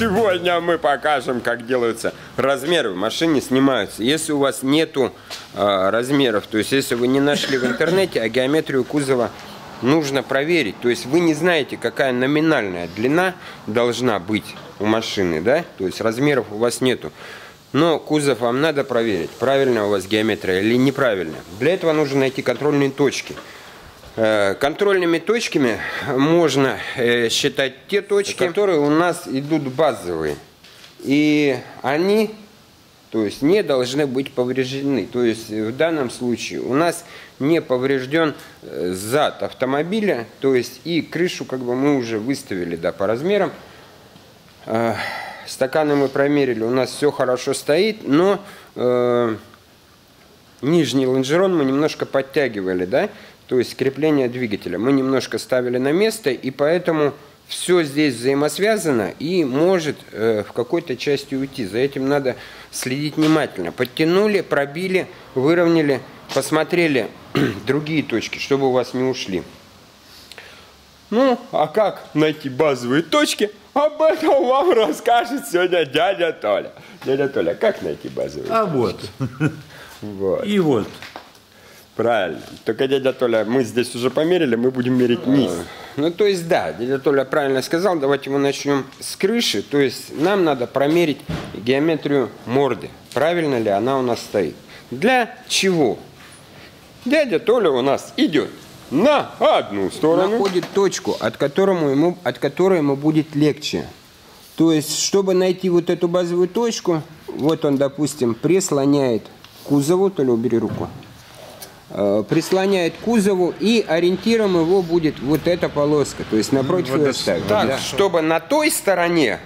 Сегодня мы покажем, как делаются размеры в машине, снимаются. Если у вас нету размеров, то есть если вы не нашли в интернете, а геометрию кузова нужно проверить. То есть вы не знаете, какая номинальная длина должна быть у машины, да? То есть размеров у вас нету. Но кузов вам надо проверить, правильно у вас геометрия или неправильно. Для этого нужно найти контрольные точки. Контрольными точками можно считать те точки, которые у нас идут базовые. И они, то есть, не должны быть повреждены. То есть в данном случае у нас не поврежден зад автомобиля. То есть и крышу как бы мы уже выставили, да, по размерам. Стаканы мы промерили, у нас все хорошо стоит, но нижний лонжерон мы немножко подтягивали, да? То есть крепление двигателя мы немножко ставили на место, и поэтому все здесь взаимосвязано и может в какой-то части уйти. За этим надо следить внимательно. Подтянули, пробили, выровняли, посмотрели другие точки, чтобы у вас не ушли. Ну, а как найти базовые точки? Об этом вам расскажет сегодня дядя Толя. Дядя Толя, как найти базовые точки? Вот. И вот. Правильно. Только дядя Толя, мы здесь уже померили, мы будем мерить низ. Ну, то есть, да, дядя Толя правильно сказал. Давайте мы начнем с крыши. То есть, нам надо промерить геометрию морды. Правильно ли она у нас стоит? Для чего? Дядя Толя у нас идет на одну сторону. Находит точку, от которой ему будет легче. То есть, чтобы найти вот эту базовую точку, вот он, допустим, прислоняет к кузову. Толя, убери руку. Прислоняет к кузову, и ориентиром его будет вот эта полоска. То есть напротив вот ее ставить. Так, да, чтобы на той стороне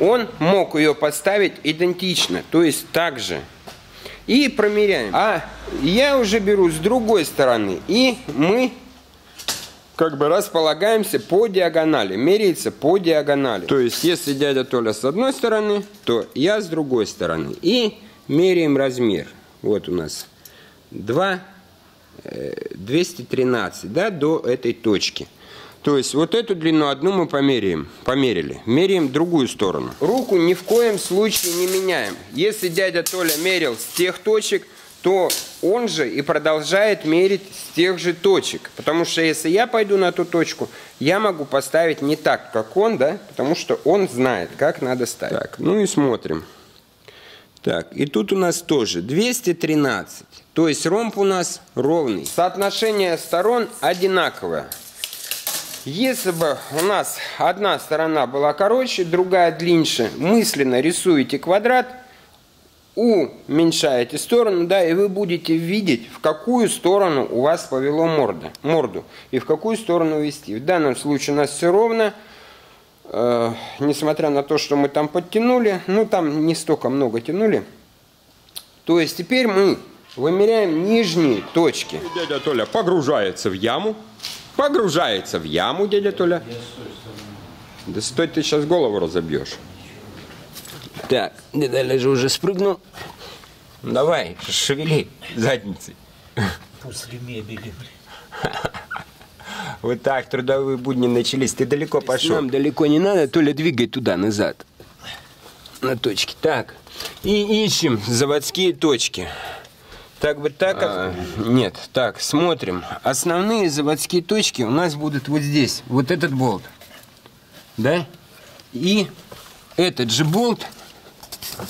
он мог ее поставить идентично. То есть так же. И промеряем. А я уже беру с другой стороны. И мы как бы располагаемся по диагонали. Меряется по диагонали. То есть если дядя Толя с одной стороны, то я с другой стороны. И меряем размер. Вот у нас 213, да, до этой точки. То есть вот эту длину одну мы померили. Меряем другую сторону. Руку ни в коем случае не меняем. Если дядя Толя мерил с тех точек, то он же и продолжает мерить с тех же точек. Потому что если я пойду на ту точку, я могу поставить не так, как он, да? Потому что он знает, как надо ставить. Так, ну и смотрим. Так, и тут у нас тоже 213. То есть ромб у нас ровный. Соотношение сторон одинаковое. Если бы у нас одна сторона была короче, другая длиннее, мысленно рисуете квадрат, уменьшаете сторону, да, и вы будете видеть, в какую сторону у вас повело морду и в какую сторону вести. В данном случае у нас все ровно, несмотря на то, что мы там подтянули, ну там не столько много тянули. То есть теперь мы вымеряем нижние точки. Дядя Толя погружается в яму. Погружается в яму, дядя Толя. Да стой, ты сейчас голову разобьешь. Так, дядя Лежа уже спрыгнул. Давай, шевели задницей. После мебели. Вот так трудовые будни начались. Ты далеко пошел. Нам далеко не надо, Толя, двигай туда, назад. На точке. Так. И ищем заводские точки. Так бы так, как... нет, так, смотрим. Основные заводские точки у нас будут вот здесь. Вот этот болт. Да? И этот же болт,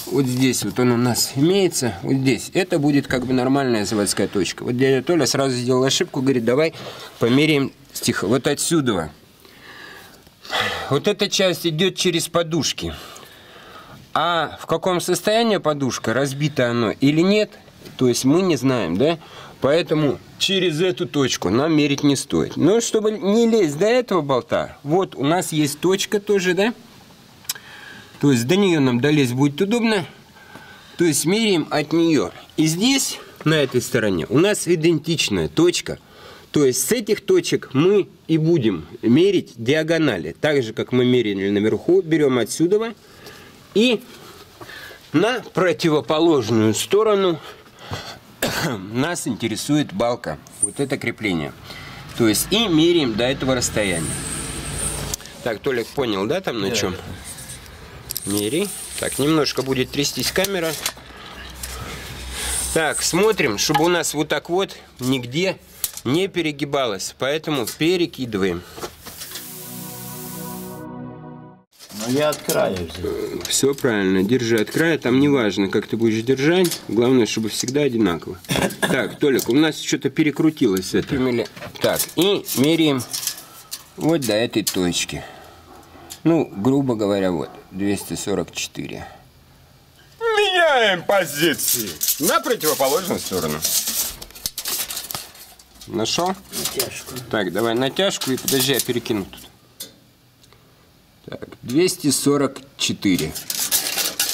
вот здесь вот он у нас имеется, вот здесь. Это будет как бы нормальная заводская точка. Вот дядя Толя сразу сделал ошибку, говорит, давай померяем тихо. Вот отсюда. Вот эта часть идет через подушки. А в каком состоянии подушка, разбито оно или нет, то есть мы не знаем, да? Поэтому через эту точку нам мерить не стоит. Но чтобы не лезть до этого болта, вот у нас есть точка тоже, да? То есть до нее нам долезть будет удобно. То есть меряем от нее. И здесь, на этой стороне, у нас идентичная точка. То есть с этих точек мы и будем мерить диагонали. Так же, как мы мерили наверху, берем отсюда и на противоположную сторону нас интересует балка, вот это крепление. То есть и меряем до этого расстояния. Так, Толик понял, да, там на чем? Мери. Так, немножко будет трястись камера. Так, смотрим, чтобы у нас вот так вот нигде не перегибалось. Поэтому перекидываем. Но я от края взял. Все правильно, держи от края. Там не важно, как ты будешь держать. Главное, чтобы всегда одинаково. Так, Толик, у нас что-то перекрутилось это. Так, и меряем вот до этой точки. Ну, грубо говоря, вот 244. Меняем позиции на противоположную сторону. Нашел? Натяжку. Так, давай натяжку и подожди, я перекину тут. Так, 244.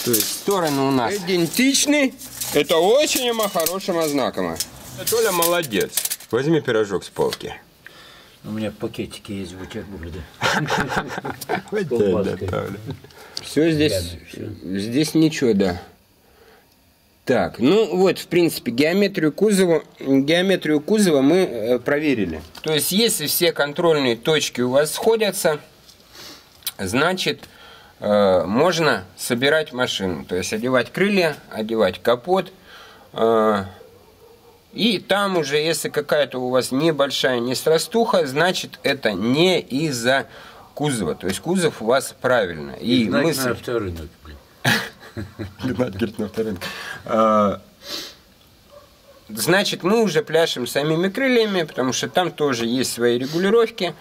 То есть стороны у нас идентичны. Это очень хорошим ознаком. Толя молодец. Возьми пирожок с полки. У меня пакетики есть в бутерброде. Все здесь. Здесь ничего, да. Так, ну вот, в принципе, геометрию кузова мы проверили. То есть, если все контрольные точки у вас сходятся, значит, можно собирать машину. То есть, одевать крылья, одевать капот. И там уже, если какая-то у вас небольшая несрастуха, значит, это не из-за кузова. То есть, кузов у вас правильно. И мысль... на второй рынок, блин. Значит, мы уже пляшем самими крыльями, потому что там тоже есть свои регулировки.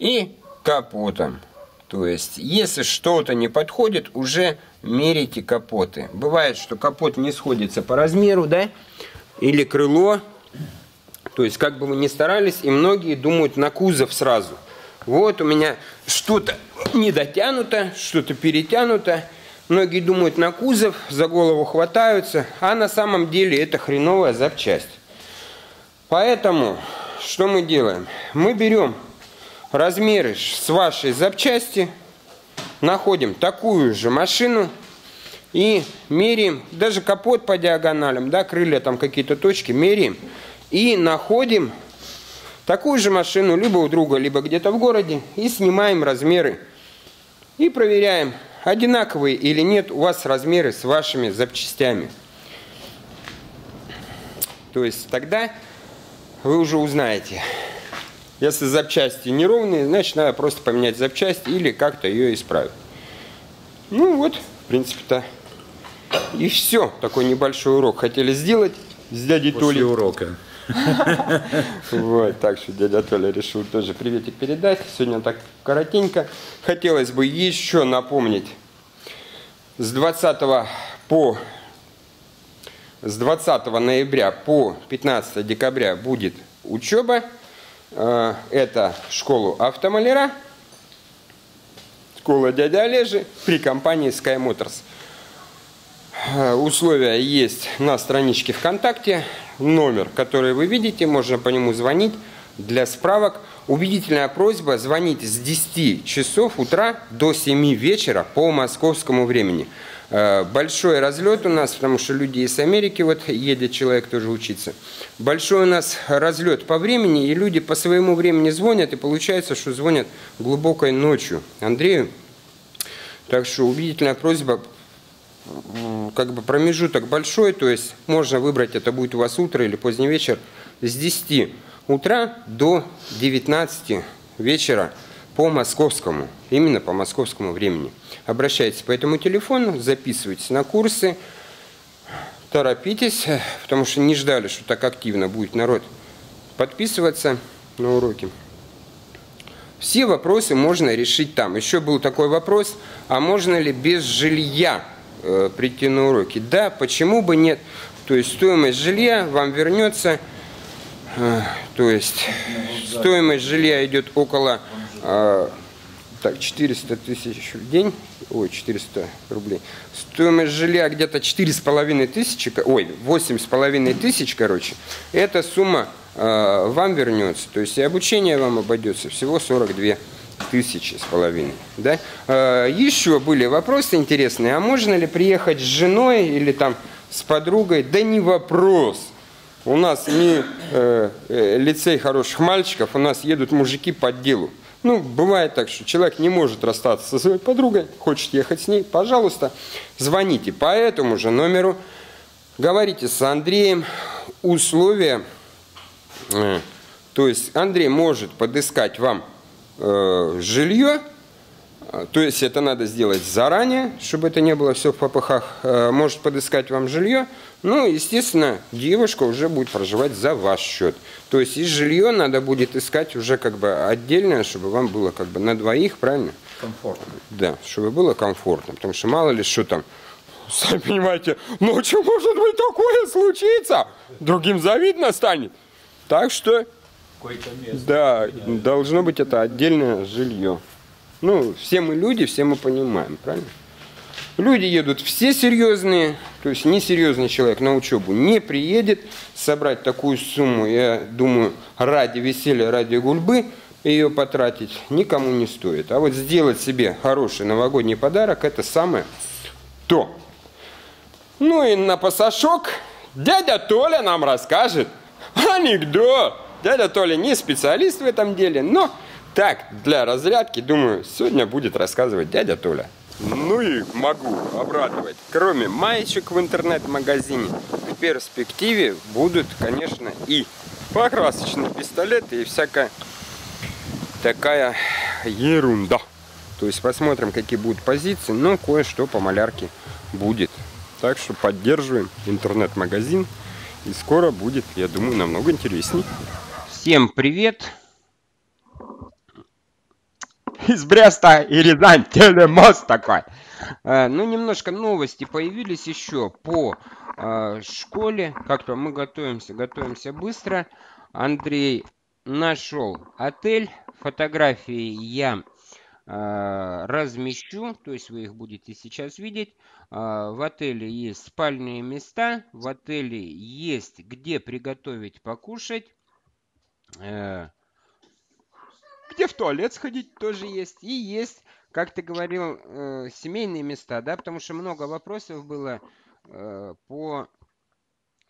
И капотом. То есть, если что-то не подходит, уже мерите капоты. Бывает, что капот не сходится по размеру, да? Или крыло. То есть, как бы вы ни старались, и многие думают на кузов сразу. Вот у меня что-то не дотянуто, что-то перетянуто. Многие думают на кузов, за голову хватаются. А на самом деле это хреновая запчасть. Поэтому, что мы делаем? Мы берем размеры с вашей запчасти, находим такую же машину и меряем, даже капот по диагоналям, да, крылья там какие-то точки, меряем и находим такую же машину либо у друга, либо где-то в городе и снимаем размеры и проверяем, одинаковые или нет у вас размеры с вашими запчастями. То есть тогда вы уже узнаете. Если запчасти неровные, значит, надо просто поменять запчасть или как-то ее исправить. Ну вот, в принципе-то и все. Такой небольшой урок хотели сделать с дядей Толей. После урока. Вот, так что дядя Толя решил тоже приветик передать. Сегодня так коротенько. Хотелось бы еще напомнить. С 20 ноября по 15 декабря будет учеба. Это школу автомаляра, школа дяди Олежи при компании Sky Motors. Условия есть на страничке ВКонтакте. Номер, который вы видите, можно по нему звонить для справок. Убедительная просьба звонить с 10 часов утра до 7 вечера по московскому времени. Большой разлет у нас, потому что люди из Америки, вот едет человек тоже учиться. Большой у нас разлет по времени, и люди по своему времени звонят, и получается, что звонят глубокой ночью Андрею. Так что убедительная просьба, как бы промежуток большой, то есть можно выбрать, это будет у вас утро или поздний вечер, с 10 утра до 19 вечера. По московскому, именно по московскому времени. Обращайтесь по этому телефону, записывайтесь на курсы, торопитесь, потому что не ждали, что так активно будет народ подписываться на уроки. Все вопросы можно решить там. Еще был такой вопрос, а можно ли без жилья прийти на уроки? Да, почему бы нет? То есть стоимость жилья вам вернется, то есть стоимость жилья идет около... так, 400 тысяч в день, ой, 400 рублей. Стоимость жилья где-то 4,5 тысячи, ой, 8,5 тысяч, короче. Эта сумма вам вернется, то есть и обучение вам обойдется всего 42 тысячи с половиной. Да? Еще были вопросы интересные, а можно ли приехать с женой или там с подругой? Да не вопрос. У нас не лицей хороших мальчиков, у нас едут мужики по делу. Ну, бывает так, что человек не может расстаться со своей подругой, хочет ехать с ней, пожалуйста, звоните по этому же номеру, говорите с Андреем, условия, то есть Андрей может подыскать вам жилье, то есть это надо сделать заранее, чтобы это не было все в попыхах, может подыскать вам жилье, ну, естественно, девушка уже будет проживать за ваш счет. То есть и жилье надо будет искать уже как бы отдельное, чтобы вам было как бы на двоих, правильно? Комфортно. Да, чтобы было комфортно, потому что мало ли что там, сами понимаете, ночью может быть такое случится, другим завидно станет. Так что, да, должно быть это отдельное жилье. Ну, все мы люди, все мы понимаем, правильно? Люди едут все серьезные, то есть несерьезный человек на учебу не приедет. Собрать такую сумму, я думаю, ради веселья, ради гульбы ее потратить никому не стоит. А вот сделать себе хороший новогодний подарок – это самое то. Ну и напосошок дядя Толя нам расскажет анекдот. Дядя Толя не специалист в этом деле, но... Так, для разрядки, думаю, сегодня будет рассказывать дядя Толя. Ну и могу обрадовать. Кроме маечек в интернет-магазине, в перспективе будут, конечно, и покрасочные пистолеты, и всякая такая ерунда. То есть посмотрим, какие будут позиции, но кое-что по малярке будет. Так что поддерживаем интернет-магазин, и скоро будет, я думаю, намного интересней. Всем привет! Из Бреста и Рязань телемост такой. Ну, немножко новости появились еще по школе. Как-то мы готовимся быстро. Андрей нашел отель. Фотографии я размещу, то есть вы их будете сейчас видеть. В отеле есть спальные места, в отеле есть где приготовить покушать. Где в туалет сходить тоже есть. И есть, как ты говорил, семейные места, да? Потому что много вопросов было по...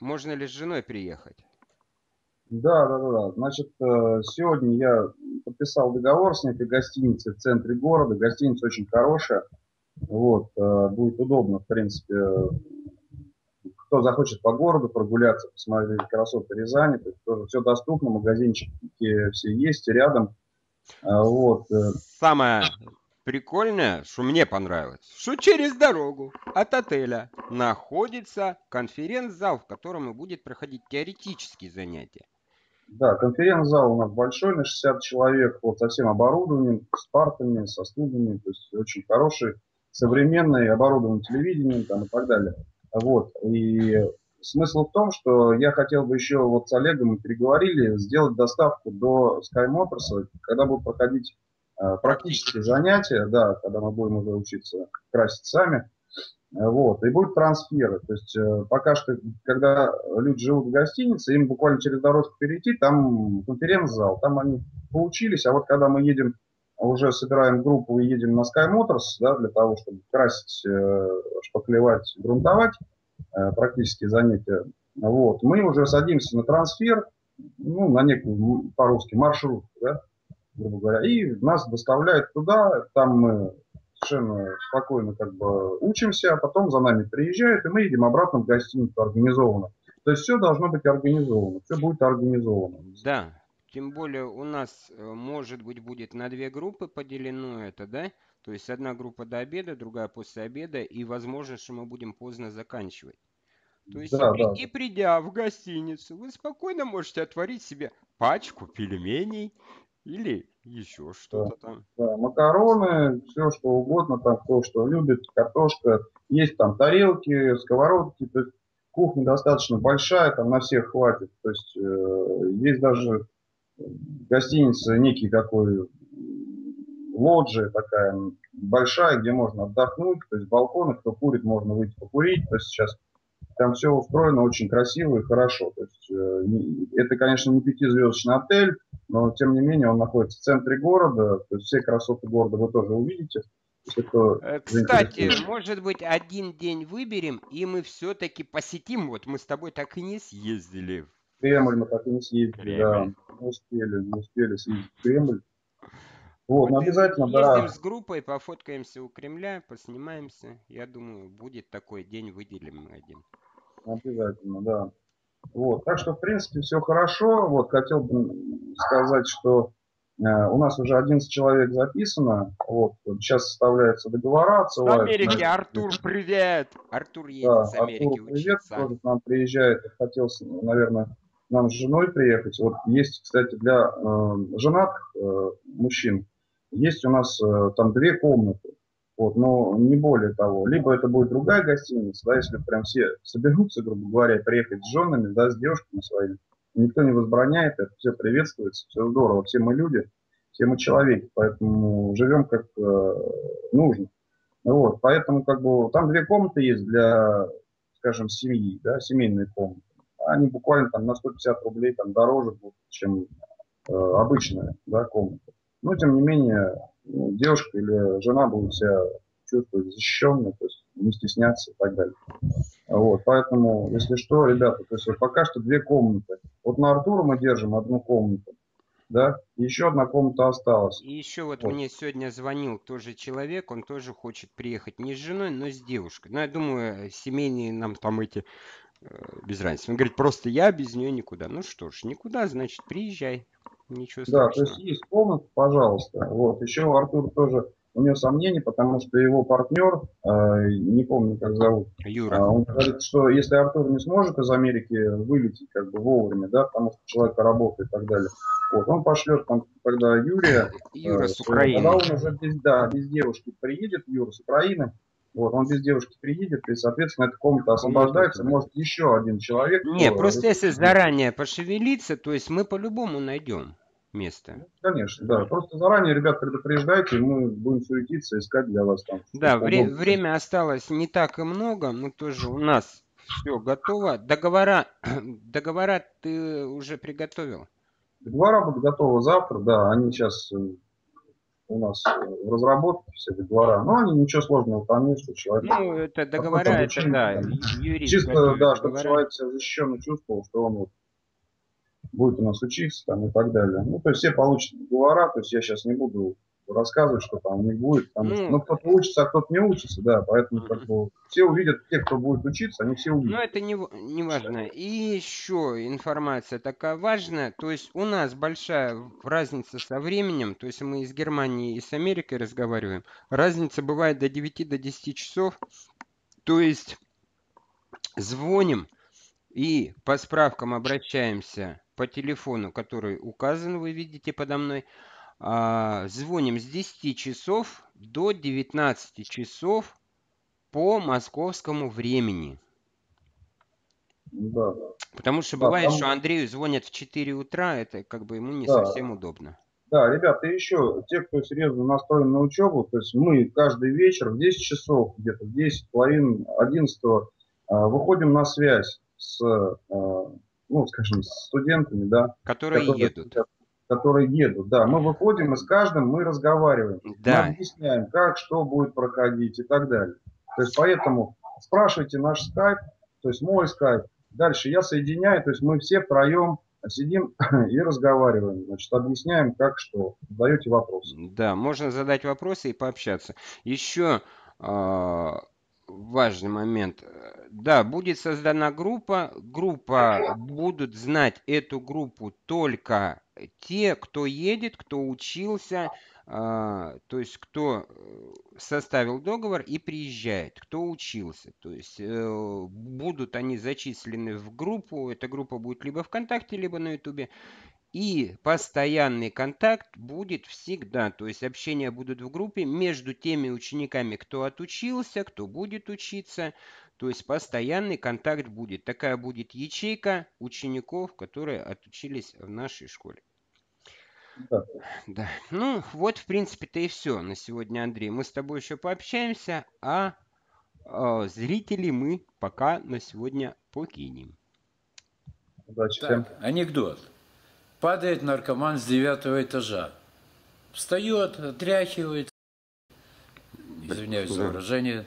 Можно ли с женой приехать? Да. Значит, сегодня я подписал договор с некой гостиницей в центре города. Гостиница очень хорошая. Вот. Будет удобно, в принципе, кто захочет по городу прогуляться, посмотреть красоты Рязани. То есть тоже все доступно, магазинчики все есть рядом. Вот. Самое прикольное, что мне понравилось, что через дорогу от отеля находится конференц-зал, в котором и будет проходить теоретические занятия. Да, конференц-зал у нас большой, на 60 человек, вот, со всем оборудованием, с партами, со студами, то есть очень хороший, современный, оборудованный телевидением там, и так далее. Вот. И смысл в том, что я хотел бы еще, вот с Олегом мы переговорили, сделать доставку до Sky Motors, когда будут проходить практические занятия, да, когда мы будем уже учиться красить сами, вот, и будут трансферы, то есть пока что, когда люди живут в гостинице, им буквально через дорожку перейти, там конференц-зал, там они поучились, а вот когда мы едем, уже собираем группу и едем на Sky Motors, да, для того, чтобы красить, шпаклевать, грунтовать, практические занятия, вот, мы уже садимся на трансфер, ну, на некую, по-русски, маршрут, да, грубо говоря, и нас доставляют туда, там мы совершенно спокойно как бы учимся, а потом за нами приезжают, и мы едем обратно в гостиницу организованно. То есть все должно быть организовано, все будет организовано. Да, тем более у нас, может быть, будет на две группы поделено это, да? То есть одна группа до обеда, другая после обеда, и возможно, что мы будем поздно заканчивать. То есть да, придя в гостиницу, вы спокойно можете отварить себе пачку пельменей или еще что-то там. Да, макароны, все что угодно, там то, что любит, картошка, есть там тарелки, сковородки, то есть кухня достаточно большая, там на всех хватит. То есть есть даже гостиница некий такой... лоджия такая большая, где можно отдохнуть, то есть балконы, кто курит, можно выйти покурить, то есть сейчас там все устроено очень красиво и хорошо, то есть это, конечно, не пятизвездочный отель, но тем не менее он находится в центре города, то есть все красоты города вы тоже увидите. Кстати, может быть, один день выберем, и мы все-таки посетим, вот мы с тобой так и не съездили. Кремль мы так и не съездили, да, не успели съездить в Кремль. Вот, обязательно, да. Ездим с группой, пофоткаемся у Кремля, поснимаемся. Я думаю, будет такой день, выделим один. Обязательно, да. Вот, так что, в принципе, все хорошо. Вот, хотел бы сказать, что у нас уже 11 человек записано. Вот, сейчас составляются договора. В Америке, Артур, привет! Артур едет с Америки Артур, привет, тоже к нам приезжает. Хотел, наверное, нам с женой приехать. Вот есть, кстати, для женатых мужчин, есть у нас там 2 комнаты. Вот, но не более того. Либо это будет другая гостиница, да, если прям все соберутся, грубо говоря, приехать с женами, да, с девушками своими. Никто не возбраняет, это все приветствуется, все здорово. Все мы люди, все мы человеки, поэтому живем как нужно. Вот, поэтому как бы там 2 комнаты есть для, скажем, семьи, да, семейные комнаты. Они буквально там на 150 рублей там дороже будут, чем обычная, да, комната. Но тем не менее, девушка или жена будет себя чувствовать защищенной, то есть не стесняться и так далее. Вот, поэтому, если что, ребята, то есть вот пока что 2 комнаты. Вот на Артура мы держим 1 комнату, да, еще 1 комната осталась. И еще вот, вот мне сегодня звонил тоже человек, он тоже хочет приехать не с женой, но с девушкой. Ну, я думаю, семейные нам там эти без разницы. Он говорит, просто я без нее никуда. Ну что ж, никуда, значит, приезжай. Ничего страшного. Да, то есть есть комната, пожалуйста. Вот. Еще у Артура тоже, у него сомнения, потому что его партнер, не помню, как зовут, Юра. Он говорит, что если Артур не сможет из Америки вылететь как бы вовремя, да, потому что человек работает и так далее, вот, он пошлет там тогда Юрия. Юра с Украины. Когда он уже без, да, без девушки приедет, Юра с Украины. Вот, он без девушки приедет, и, соответственно, эта комната освобождается, может, еще 1 человек. Не, просто если заранее пошевелиться, то есть мы по-любому найдем место. Конечно, да. Просто заранее, ребят, предупреждайте, и мы будем суетиться, искать для вас там. Да, время осталось не так и много, но тоже у нас все готово. Договора ты уже приготовил? Договора будут готовы завтра, да, они сейчас у нас в разработке все договора, но они ничего сложного там нет, что человек... Ну, это договора, это, да, юрист. Чисто, да, чтобы человек себя защищенно чувствовал, что он вот будет у нас учиться там и так далее. Ну, то есть все получат договора, то есть я сейчас не буду рассказывать, что там не будет. Там, ну, кто-то учится, а кто-то не учится, да, поэтому как бы все увидят, те, кто будет учиться, они все увидят. Ну, это не важно. И еще информация такая важная, то есть у нас большая разница со временем, то есть мы из Германии и с Америкой разговариваем, разница бывает до 9, до 10 часов, то есть звоним и по справкам обращаемся по телефону, который указан, вы видите подо мной. Звоним с 10 часов до 19 часов по московскому времени. Да. Потому что бывает, что Андрею звонят в 4 утра, это как бы ему не совсем удобно. Да, ребята, еще те, кто серьезно настроен на учебу, то есть мы каждый вечер в 10 часов, где-то в 10, половину 11 выходим на связь с, ну, скажем, с студентами, да, которые едут. Да, мы выходим и с каждым мы разговариваем, да. Мы объясняем, как, что будет проходить и так далее. То есть поэтому спрашивайте наш скайп, то есть мой скайп, дальше я соединяю, то есть мы все втроем сидим и разговариваем, значит, объясняем, как, что, задаете вопросы. Да, можно задать вопросы и пообщаться. Еще важный момент. Да, будет создана группа. Будут знать эту группу только те, кто едет, кто учился, то есть кто составил договор и приезжает, кто учился. То есть будут они зачислены в группу. Эта группа будет либо ВКонтакте, либо на Ютубе. И постоянный контакт будет всегда, то есть общения будут в группе между теми учениками, кто отучился, кто будет учиться, то есть постоянный контакт будет. Такая будет ячейка учеников, которые отучились в нашей школе. Да. Да. Ну вот, в принципе-то и все на сегодня, Андрей. Мы с тобой еще пообщаемся, а зрителей мы пока на сегодня покинем. Удачи всем. Анекдот. Падает наркоман с 9-го этажа. Встает, отряхивается. Извиняюсь за выражение.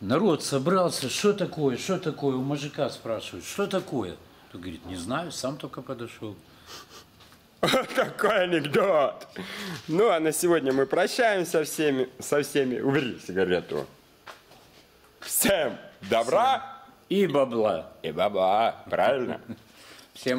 Народ собрался. Что такое? Что такое? У мужика спрашивают. Что такое? Тот говорит, не знаю, сам только подошел. Вот такой анекдот. Ну, а на сегодня мы прощаемся со всеми. Убери сигарету. Всем добра. Всем. И бабла. Правильно? Всем